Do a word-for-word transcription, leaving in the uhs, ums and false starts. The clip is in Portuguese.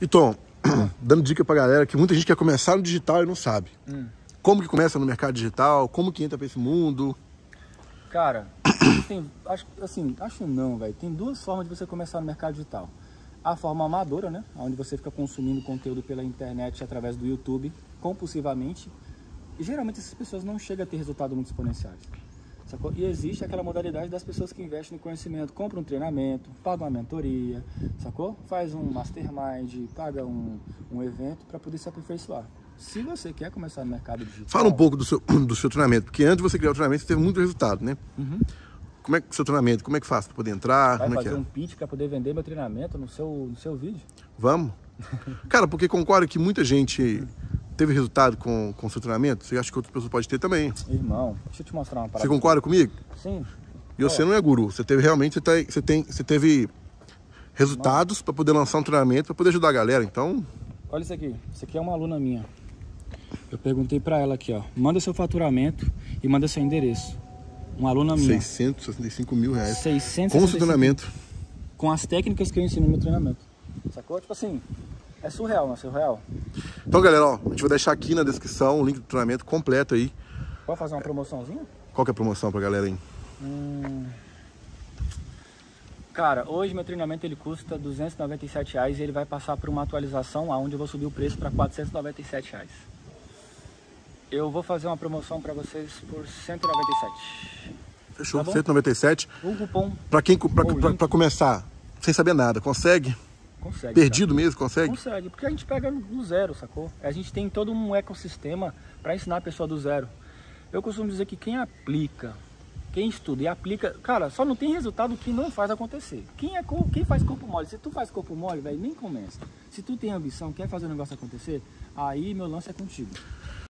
Então, dando dica pra galera que muita gente quer começar no digital e não sabe. Hum. Como que começa no mercado digital? Como que entra pra esse mundo? Cara, tem, acho, assim, acho não, velho. Tem duas formas de você começar no mercado digital. A forma amadora, né? Onde você fica consumindo conteúdo pela internet através do YouTube, compulsivamente. E geralmente essas pessoas não chegam a ter resultados muito exponenciais. Sacou? E existe aquela modalidade das pessoas que investem no conhecimento, compram um treinamento, pagam uma mentoria, sacou? Faz um mastermind, paga um, um evento para poder se aperfeiçoar. Se você quer começar no mercado digital... Fala um pouco do seu, do seu treinamento, porque antes de você criar o treinamento, você teve muito resultado, né? Uhum. Como é que o seu treinamento, como é que faz para poder entrar? Vai como fazer é que é? um pitch para poder vender meu treinamento no seu, no seu vídeo? Vamos. Cara, porque concordo que muita gente... Teve resultado com o seu treinamento? Você acha que outra pessoa pode ter também? Irmão, deixa eu te mostrar uma parada. Você concorda comigo? Sim. E é. Você não é guru. Você teve realmente, você, tá, você, tem, você teve resultados para poder lançar um treinamento, para poder ajudar a galera, então... Olha isso aqui. Isso aqui é uma aluna minha. Eu perguntei para ela aqui, ó. Manda seu faturamento e manda seu endereço. Uma aluna minha. seiscentos e sessenta e cinco mil reais. seiscentos e sessenta e cinco. Com o seu treinamento. Com as técnicas que eu ensino no meu treinamento. Sacou? Tipo assim... É surreal, não é surreal? Então, galera, ó, a gente vai deixar aqui na descrição o link do treinamento completo aí. Pode fazer uma promoçãozinha? Qual que é a promoção pra galera aí? Hum... Cara, hoje meu treinamento ele custa duzentos e noventa e sete reais e ele vai passar por uma atualização onde eu vou subir o preço para quatrocentos e noventa e sete reais. Eu vou fazer uma promoção pra vocês por cento e noventa e sete reais. Fechou, tá cento e noventa e sete reais. O cupom... Pra quem, pra, pra, pra, pra começar, sem saber nada, consegue... Consegue, Perdido cara. mesmo, consegue? Consegue, porque a gente pega do zero, sacou? A gente tem todo um ecossistema para ensinar a pessoa do zero. Eu costumo dizer que quem aplica, quem estuda e aplica, cara, só não tem resultado que não faz acontecer. Quem, é, quem faz corpo mole? Se tu faz corpo mole, velho, nem começa. Se tu tem ambição, quer fazer o negócio acontecer, aí meu lance é contigo.